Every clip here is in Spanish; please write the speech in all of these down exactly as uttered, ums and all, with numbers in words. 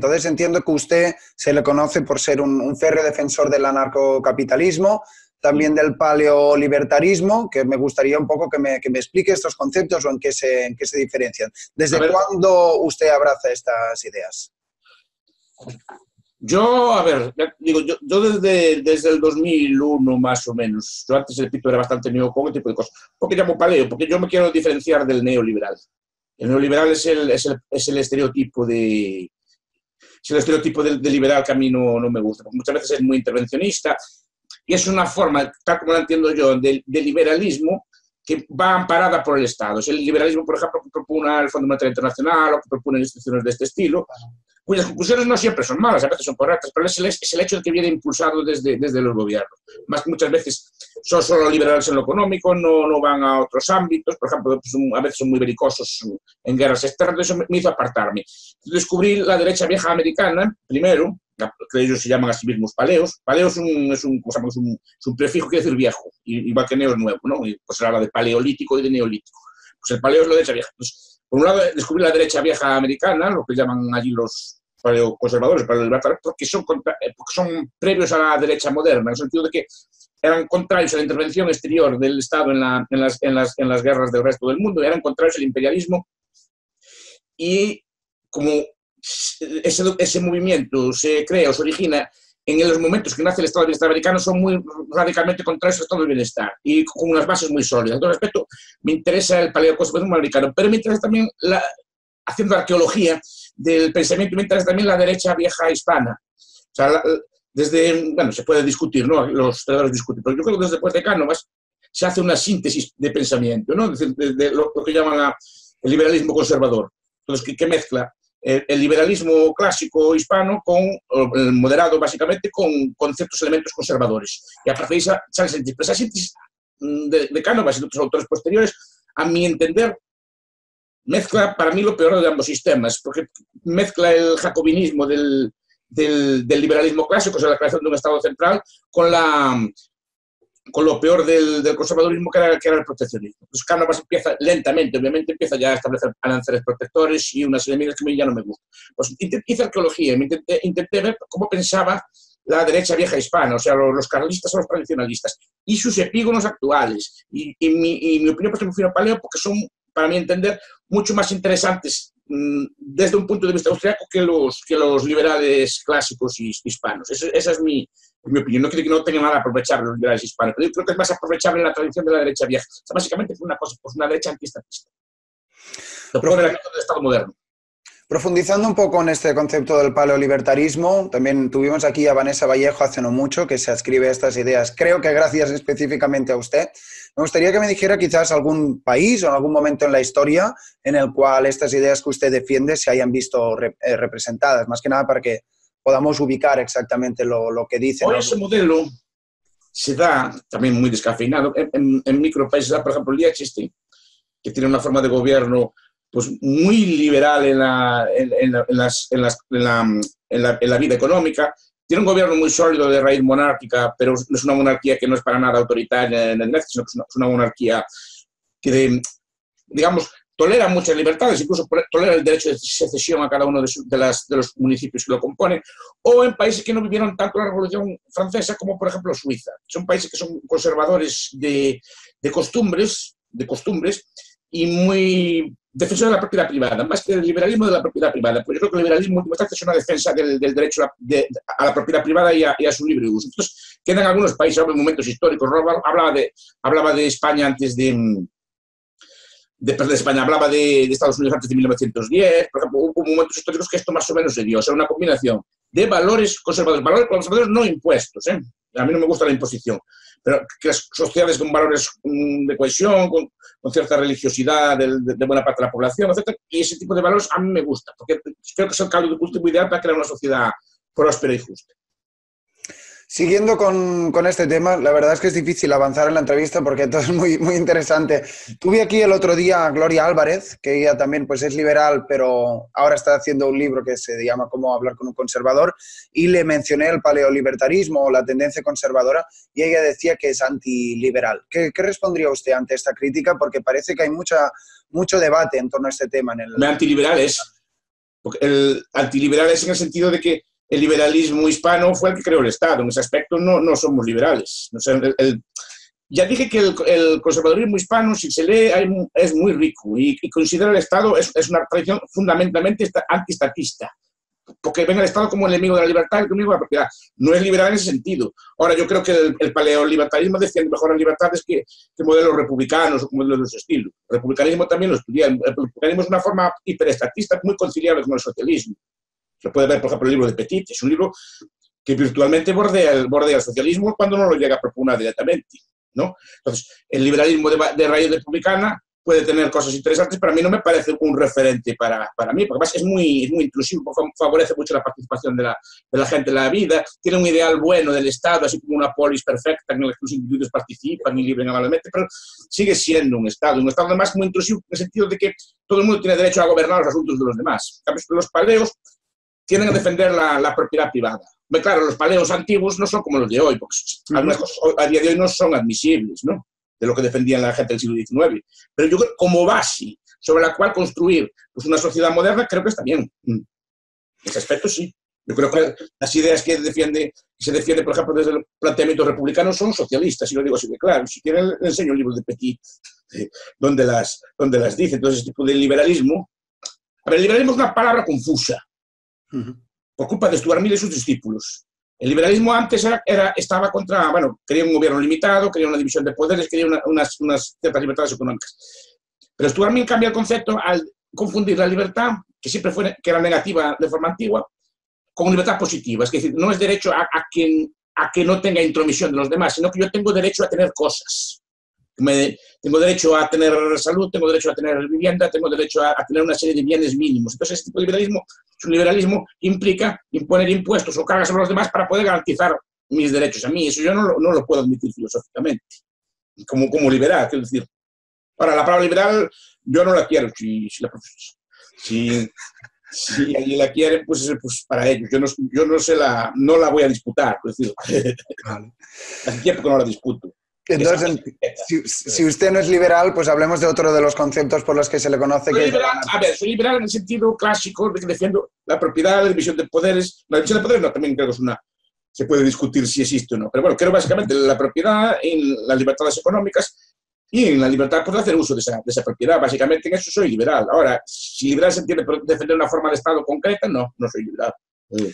Entonces entiendo que usted se le conoce por ser un, un férreo defensor del anarcocapitalismo, también del paleolibertarismo, que me gustaría un poco que me, que me explique estos conceptos o en qué se, en qué se diferencian. ¿Desde cuándo usted abraza estas ideas? Yo, a ver, digo, yo, yo desde, desde el dos mil uno más o menos. Yo antes, repito, era bastante neocon, ese tipo de cosas. ¿Por qué llamo paleo? Porque yo me quiero diferenciar del neoliberal. El neoliberal es el, es el, es el estereotipo de... Es el estereotipo de, de liberal que a mí no, no me gusta, porque muchas veces es muy intervencionista y es una forma, tal como la entiendo yo, de, de liberalismo que va amparada por el Estado. Es el liberalismo, por ejemplo, que propone el Fondo Monetario Internacional o que proponen instituciones de este estilo, cuyas conclusiones no siempre son malas, a veces son correctas, pero es el, es el hecho de que viene impulsado desde, desde los gobiernos. Más que muchas veces son solo liberales en lo económico, no, no van a otros ámbitos, por ejemplo, pues, a veces son muy belicosos en guerras externas, eso me hizo apartarme. Descubrí la derecha vieja americana, primero, que ellos se llaman a sí mismos paleos. Paleo es un, es un, es un, es un prefijo que quiere decir viejo, igual que neo es nuevo, ¿no? Y pues se habla de paleolítico y de neolítico. Pues el paleo es la derecha vieja. Pues, por un lado, descubrí la derecha vieja americana, lo que llaman allí los paleoconservadores, paleolibertarios, porque son, contra, porque son previos a la derecha moderna, en el sentido de que eran contrarios a la intervención exterior del Estado en, la, en, las, en, las, en las guerras del resto del mundo, eran contrarios al imperialismo y como ese, ese movimiento se crea o se origina en los momentos que nace el Estado de Bienestar americano son muy radicalmente contrarios al Estado de Bienestar y con unas bases muy sólidas. En todo respecto, me interesa el paleoconservadurismo americano, pero me interesa también, la, haciendo arqueología del pensamiento, me interesa también la derecha vieja hispana. O sea, la, desde, bueno, se puede discutir, ¿no? Los historiadores discuten, pero yo creo que desde después de Cánovas se hace una síntesis de pensamiento, ¿no? Es decir, de, de lo, lo que llaman la, el liberalismo conservador. Entonces, que, que mezcla el, el liberalismo clásico hispano con el moderado, básicamente, con, con ciertos elementos conservadores. Y a partir de ahí sale síntesis. Pero esa síntesis de, de Cánovas y de otros autores posteriores, a mi entender, mezcla para mí lo peor de ambos sistemas, porque mezcla el jacobinismo del... Del, del liberalismo clásico, o sea, la creación de un Estado central, con, la, con lo peor del, del conservadurismo, que era, que era el proteccionismo. Entonces, Cánovas empieza lentamente, obviamente, empieza ya a establecer aranceles protectores y una serie de medidas que a mí ya no me gustan. Pues hice arqueología, intenté, intenté ver cómo pensaba la derecha vieja hispana, o sea, los, los carlistas o los tradicionalistas, y sus epígonos actuales. Y, y, mi, y mi opinión, pues, me fui a paleo porque son, para mi entender, mucho más interesantes desde un punto de vista austriaco que los, que los liberales clásicos y hispanos. Esa, esa es mi, mi opinión. No creo que no tenga nada aprovechable los liberales hispanos, pero yo creo que es más aprovechable la tradición de la derecha vieja. O sea, básicamente fue una cosa, pues una derecha antistatista. Lo propio del Estado moderno. Profundizando un poco en este concepto del paleolibertarismo, también tuvimos aquí a Vanessa Vallejo hace no mucho, que se adscribe a estas ideas, creo que gracias específicamente a usted. Me gustaría que me dijera quizás algún país o en algún momento en la historia en el cual estas ideas que usted defiende se hayan visto re representadas, más que nada para que podamos ubicar exactamente lo, lo que dice. Hoy ese modelo se da, también muy descafeinado, en, en, en micropaíses, por ejemplo, Liechtenstein, que tiene una forma de gobierno pues muy liberal en la vida económica. Tiene un gobierno muy sólido de raíz monárquica, pero no es una monarquía que no es para nada autoritaria, sino que es una, es una monarquía que, de, digamos, tolera muchas libertades, incluso tolera el derecho de secesión a cada uno de, su, de, las, de los municipios que lo componen, o en países que no vivieron tanto la Revolución Francesa como, por ejemplo, Suiza. Son países que son conservadores de, de costumbres, de costumbres y muy defensores de la propiedad privada, más que del liberalismo de la propiedad privada, porque yo creo que el liberalismo en última instancia es una defensa del, del derecho a, de, a la propiedad privada y a, y a su libre uso. Entonces, quedan algunos países, ahora en momentos históricos, hablaba de, hablaba de España antes de, de, de España, hablaba de, de Estados Unidos antes de mil novecientos diez, por ejemplo, hubo momentos históricos que esto más o menos se dio, o sea, una combinación de valores conservadores, valores conservadores no impuestos, ¿eh? A mí no me gusta la imposición, pero que las sociedades con valores de cohesión, con, con cierta religiosidad de, de, de buena parte de la población, etcétera, y ese tipo de valores a mí me gusta, porque creo que es el caldo de cultivo ideal para crear una sociedad próspera y justa. Siguiendo con, con este tema, la verdad es que es difícil avanzar en la entrevista porque todo es muy, muy interesante. Tuve aquí el otro día a Gloria Álvarez, que ella también pues, es liberal, pero ahora está haciendo un libro que se llama Cómo hablar con un conservador, y le mencioné el paleolibertarismo o la tendencia conservadora, y ella decía que es antiliberal. ¿Qué, qué respondría usted ante esta crítica? Porque parece que hay mucha, mucho debate en torno a este tema. En el... ¿Antiliberal es? El antiliberal es en el sentido de que el liberalismo hispano fue el que creó el Estado. En ese aspecto no, no somos liberales. O sea, el, el, ya dije que el, el conservadurismo hispano, si se lee, hay, es muy rico y, y considera el Estado, es, es una tradición fundamentalmente antiestatista, porque ven al Estado como el enemigo de la libertad, el enemigo de la propiedad. No es liberal en ese sentido. Ahora, yo creo que el, el paleoliberalismo defiende mejor las libertades que, que modelos republicanos o que modelos de su estilo. El republicanismo también lo estudia. El republicanismo es una forma hiperestatista muy conciliable con el socialismo. Se puede ver, por ejemplo, el libro de Petit. Es un libro que virtualmente bordea el, bordea el socialismo cuando no lo llega a proponer directamente, ¿no? Entonces, el liberalismo de, de raíz republicana puede tener cosas interesantes, pero a mí no me parece un referente para, para mí, porque además es muy, muy intrusivo, favorece mucho la participación de la, de la gente en la vida, tiene un ideal bueno del Estado, así como una polis perfecta en la que los individuos participan y libren amablemente, pero sigue siendo un Estado, un Estado además muy intrusivo en el sentido de que todo el mundo tiene derecho a gobernar los asuntos de los demás. En cambio, los paleos tienen que defender la, la propiedad privada. Pero claro, los paleos antiguos no son como los de hoy, porque uh-huh. algunas cosas a día de hoy no son admisibles, ¿no?, de lo que defendían la gente del siglo diecinueve. Pero yo creo que como base sobre la cual construir pues, una sociedad moderna, creo que está bien. En ese aspecto, sí. Yo creo que las ideas que, defiende, que se defiende, por ejemplo, desde el planteamiento republicano son socialistas, y lo digo así de claro. Si quieren, les enseño libros de Petit, eh, donde, las, donde las dice. Entonces, este tipo de liberalismo... A ver, el liberalismo es una palabra confusa, uh-huh. por culpa de Stuart Mill y sus discípulos. El liberalismo antes era, era, estaba contra, bueno, quería un gobierno limitado, quería una división de poderes, quería una, unas, unas ciertas libertades económicas. Pero Stuart Mill cambia el concepto al confundir la libertad, que siempre fue, que era negativa de forma antigua, con libertad positiva. Es decir, no es derecho a, a, quien, a que no tenga intromisión de los demás, sino que yo tengo derecho a tener cosas. Me, tengo derecho a tener salud, tengo derecho a tener vivienda, tengo derecho a, a tener una serie de bienes mínimos. Entonces, este tipo de liberalismo, su liberalismo implica imponer impuestos o cargas sobre los demás para poder garantizar mis derechos a mí. Eso yo no lo, no lo puedo admitir filosóficamente, como, como liberal, quiero decir. Ahora, la palabra liberal yo no la quiero, si, si, la, si, si alguien la quiere, pues, pues para ellos. Yo, no, yo no, se la, no la voy a disputar, por decirlo. Hace tiempo que no la disputo. Entonces, si, si usted no es liberal, pues hablemos de otro de los conceptos por los que se le conoce. Soy que liberal, a ver, soy liberal en el sentido clásico de que defiendo la propiedad, la división de poderes. La división de poderes no, también creo que es una... Se puede discutir si existe o no. Pero bueno, creo básicamente la propiedad en las libertades económicas y en la libertad por hacer uso de esa, de esa propiedad. Básicamente en eso soy liberal. Ahora, si liberal se entiende por defender una forma de Estado concreta, no, no soy liberal. Sí.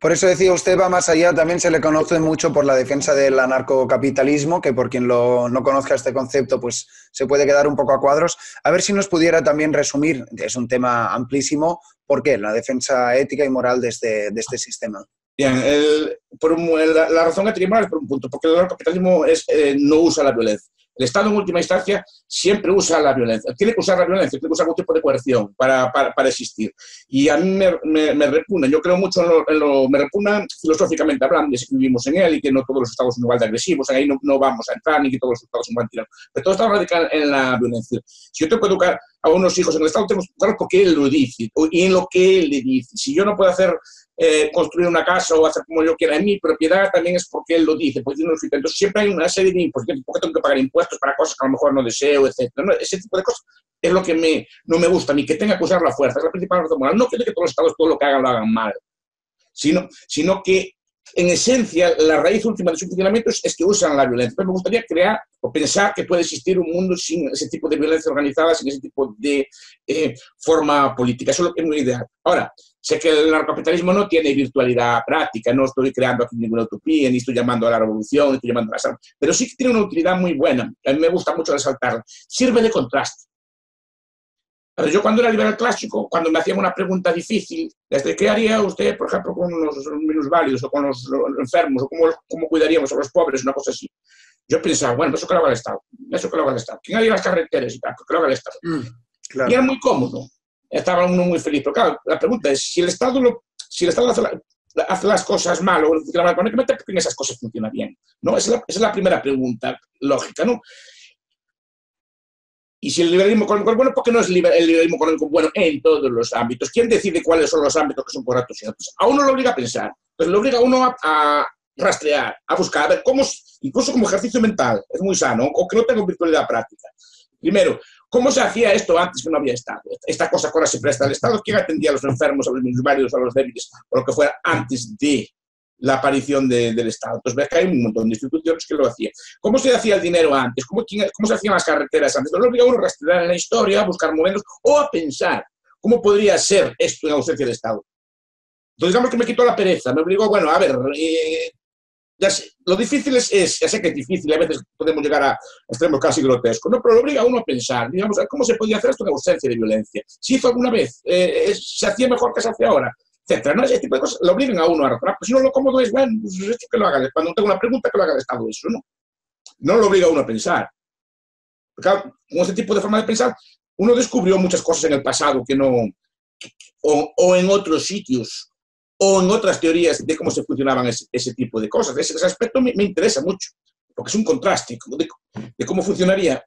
Por eso decía, usted va más allá, también se le conoce mucho por la defensa del anarcocapitalismo, que por quien lo, no conozca este concepto, pues se puede quedar un poco a cuadros. A ver si nos pudiera también resumir, es un tema amplísimo, ¿por qué? La defensa ética y moral de este, de este sistema. Bien, el, por un, la, la razón ética y moral es por un punto, porque el anarcocapitalismo es, eh, no usa la violencia. El Estado, en última instancia, siempre usa la violencia. Tiene que usar la violencia, tiene que usar algún tipo de coerción para, para, para existir. Y a mí me, me, me repugna, yo creo mucho en lo, en lo... Me repugna filosóficamente hablando, es que vivimos en él y que no todos los Estados son igual de agresivos, ahí no, no vamos a entrar, ni que todos los Estados son mal tirados. Pero todo está radical en la violencia. Si yo tengo que educar a unos hijos en el Estado, tenemos que educarlos porque él lo dice, y en lo que él le dice. Si yo no puedo hacer... Eh, construir una casa o hacer como yo quiera en mi propiedad también es porque él lo dice, porque no lo dice. Entonces siempre hay una serie de impuestos, porque tengo que pagar impuestos para cosas que a lo mejor no deseo, etcétera. No, ese tipo de cosas es lo que me, no me gusta, ni que tenga que usar la fuerza, es la principal razón moral. No quiero que todos los Estados todo lo que hagan lo hagan mal, sino, sino que en esencia la raíz última de su funcionamiento es, es que usan la violencia. Pero me gustaría crear o pensar que puede existir un mundo sin ese tipo de violencia organizada, sin ese tipo de eh, forma política. Eso es lo que es muy ideal. Ahora, sé que el narcocapitalismo no tiene virtualidad práctica, no estoy creando aquí ninguna utopía, ni estoy llamando a la revolución, ni estoy llamando a las armas, pero sí que tiene una utilidad muy buena, a mí me gusta mucho resaltarla. Sirve de contraste. Pero yo cuando era liberal clásico, cuando me hacían una pregunta difícil, desde qué haría usted, por ejemplo, con los minusválidos o con los enfermos, o cómo, cómo cuidaríamos a los pobres, una cosa así. Yo pensaba, bueno, eso que lo haga el Estado, eso que lo haga el Estado. ¿Quién haría las carreteras y tal? Que lo haga el Estado. Mm, claro. Y era muy cómodo. Estaba uno muy feliz, pero claro, la pregunta es, si el Estado, lo, si el Estado hace, la, hace las cosas mal o funciona mal económicamente, ¿por qué esas cosas funcionan bien? ¿No? Esa, es la, esa es la primera pregunta lógica, ¿no? Y si el liberalismo económico es bueno, ¿por qué no es liber, el liberalismo económico bueno en todos los ámbitos? ¿Quién decide cuáles son los ámbitos que son correctos y otros? A uno lo obliga a pensar, pues lo obliga a uno a, a rastrear, a buscar, a ver cómo, incluso como ejercicio mental, es muy sano, o que no tenga virtualidad práctica. Primero, ¿Cómo se hacía esto antes que no había Estado? Esta cosa que ahora se presta al Estado, ¿quién atendía a los enfermos, a los minusválidos, a los débiles, o lo que fuera antes de la aparición de, del Estado? Entonces ves que hay un montón de instituciones que lo hacían. ¿Cómo se hacía el dinero antes? ¿Cómo, cómo se hacían las carreteras antes? No obliga uno a rastrear en la historia, a buscar modelos o a pensar cómo podría ser esto en ausencia de Estado. Entonces digamos que me quitó la pereza, me obligó, bueno, a ver... Eh, Ya sé, lo difícil es, es, ya sé que es difícil, a veces podemos llegar a extremos casi grotescos, ¿no? Pero lo obliga a uno a pensar, digamos, ¿cómo se podía hacer esto en ausencia de violencia? ¿Se hizo alguna vez? Eh, ¿Se hacía mejor que se hace ahora? Etcétera, ¿no? Ese tipo de cosas lo obligan a uno a razonar, pues si no lo cómodo es, bueno, pues esto que lo haga, cuando tengo una pregunta que lo haga el Estado, eso, ¿no? No lo obliga a uno a pensar. Porque, claro, con este tipo de forma de pensar, uno descubrió muchas cosas en el pasado que no... o, o en otros sitios, o en otras teorías de cómo se funcionaban ese, ese tipo de cosas. Ese, ese aspecto me, me interesa mucho, porque es un contraste de, de cómo funcionaría,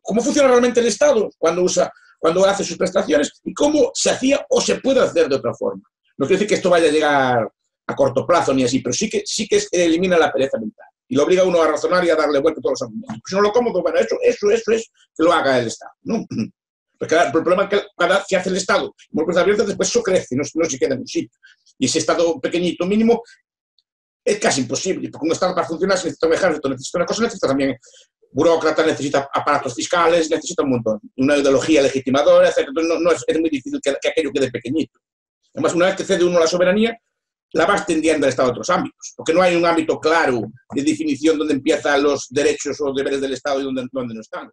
cómo funciona realmente el Estado cuando, usa, cuando hace sus prestaciones y cómo se hacía o se puede hacer de otra forma. No quiere decir que esto vaya a llegar a corto plazo ni así, pero sí que, sí que elimina la pereza mental y lo obliga a uno a razonar y a darle vuelta a todos los argumentos. Si no lo cómodo, bueno, eso, eso, eso es que lo haga el Estado, ¿no? Porque el problema es que cada que hace el Estado, después eso crece, no, no se queda en un sitio. Y ese Estado pequeñito mínimo es casi imposible, porque un Estado para funcionar se necesita un ejército, necesita una cosa, necesita también burócratas, necesita aparatos fiscales, necesita un montón, una ideología legitimadora, etcétera. Entonces no, no es, es muy difícil que, que aquello quede pequeñito. Además, una vez que cede uno a la soberanía, la va extendiendo al Estado a otros ámbitos, porque no hay un ámbito claro de definición donde empiezan los derechos o deberes del Estado y donde, donde no están.